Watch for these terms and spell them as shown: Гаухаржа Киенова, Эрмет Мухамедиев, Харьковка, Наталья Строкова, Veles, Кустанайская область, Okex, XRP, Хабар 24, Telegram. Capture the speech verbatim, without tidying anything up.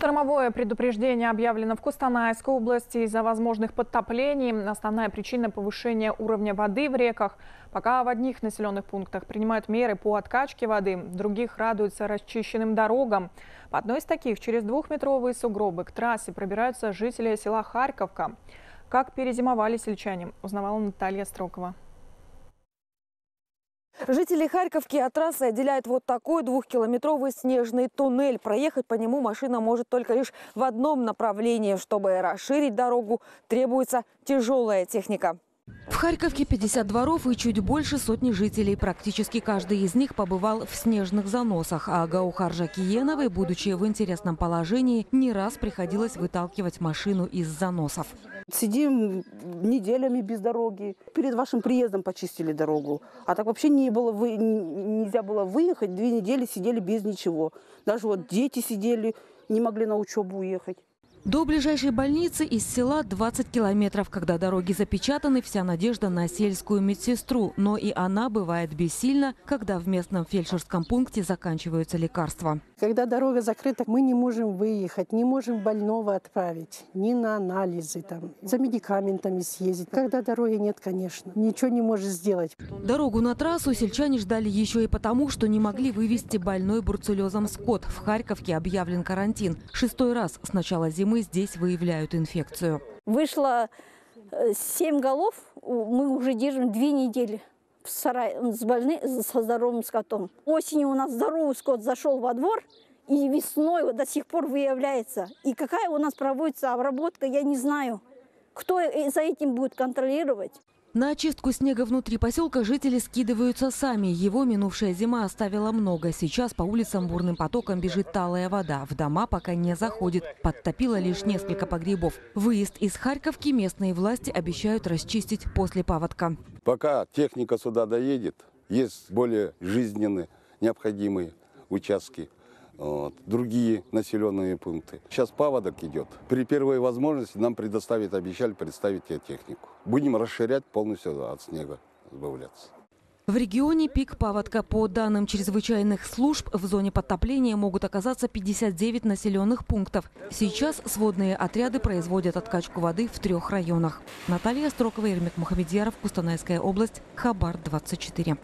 Штормовое предупреждение объявлено в Кустанайской области из-за возможных подтоплений. Основная причина — повышения уровня воды в реках. Пока в одних населенных пунктах принимают меры по откачке воды, в других радуются расчищенным дорогам. По одной из таких через двухметровые сугробы к трассе пробираются жители села Харьковка. Как перезимовали сельчане, узнавала Наталья Строкова. Жители Харьковки от трассы отделяет вот такой двухкилометровый снежный туннель. Проехать по нему машина может только лишь в одном направлении. Чтобы расширить дорогу, требуется тяжелая техника. В Харьковке пятьдесят дворов и чуть больше сотни жителей. Практически каждый из них побывал в снежных заносах. А Гаухаржа Киеновой, будучи в интересном положении, не раз приходилось выталкивать машину из заносов. Сидим неделями без дороги. Перед вашим приездом почистили дорогу. А так вообще не было, вы... нельзя было выехать. Две недели сидели без ничего. Даже вот дети сидели, не могли на учебу уехать. До ближайшей больницы из села двадцать километров. Когда дороги запечатаны, вся надежда на сельскую медсестру. Но и она бывает бессильна, когда в местном фельдшерском пункте заканчиваются лекарства. Когда дорога закрыта, мы не можем выехать, не можем больного отправить. Ни на анализы, там, за медикаментами съездить. Когда дороги нет, конечно, ничего не можешь сделать. Дорогу на трассу сельчане ждали еще и потому, что не могли вывести больной бруцеллезом скот. В Харьковке объявлен карантин. Шестой раз с начала зимы мы здесь выявляют инфекцию. Вышло семь голов, мы уже держим две недели в сарае с больны, со здоровым скотом. Осенью у нас здоровый скот зашел во двор, и весной до сих пор выявляется. И какая у нас проводится обработка, я не знаю. Кто за этим будет контролировать? На очистку снега внутри поселка жители скидываются сами. Его минувшая зима оставила много. Сейчас по улицам бурным потоком бежит талая вода. В дома пока не заходит. Подтопило лишь несколько погребов. Выезд из Харьковки местные власти обещают расчистить после паводка. Пока техника сюда доедет, есть более жизненно необходимые участки, вот, другие населенные пункты. Сейчас паводок идет. При первой возможности нам предоставят, обещали представить технику. Будем расширять, полностью от снега избавляться. В регионе пик паводка. По данным чрезвычайных служб, в зоне подтопления могут оказаться пятьдесят девять населенных пунктов. Сейчас сводные отряды производят откачку воды в трех районах. Наталья Строкова, Эрмет Мухамедиев, Кустанайская область, Хабар двадцать четыре.